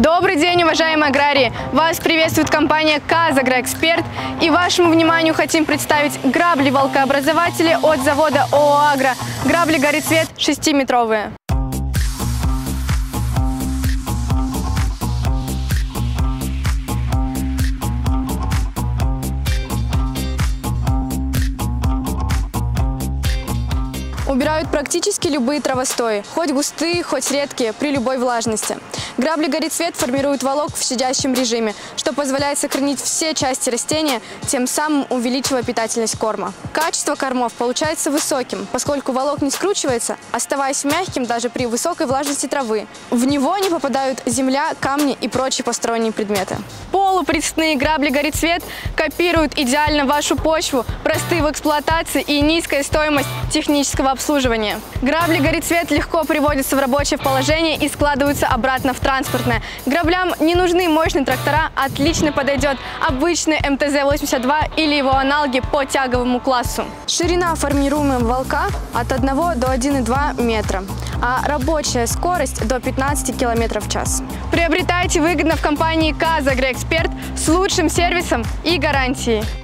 Добрый день, уважаемые аграрии! Вас приветствует компания КазАгроЭксперт, и вашему вниманию хотим представить грабли-волкообразователи от завода ООАгро. Грабли Горицвет 6-метровые. Убирают практически любые травостои, хоть густые, хоть редкие, при любой влажности. Грабли Горицвет формируют волок в щадящем режиме, что позволяет сохранить все части растения, тем самым увеличивая питательность корма. Качество кормов получается высоким, поскольку волок не скручивается, оставаясь мягким даже при высокой влажности травы. В него не попадают земля, камни и прочие посторонние предметы. Полупредстные грабли Горицвет копируют идеально вашу почву, простые в эксплуатации и низкая стоимость технического обслуживания. Грабли Горицвет легко приводятся в рабочее положение и складываются обратно в транспортное. Граблям не нужны мощные трактора, отлично подойдет обычный МТЗ-82 или его аналоги по тяговому классу. Ширина формируемого волка от 1 до 1,2 метра, а рабочая скорость до 15 км в час. Приобретайте выгодно в компании КазАгроЭксперт с лучшим сервисом и гарантией.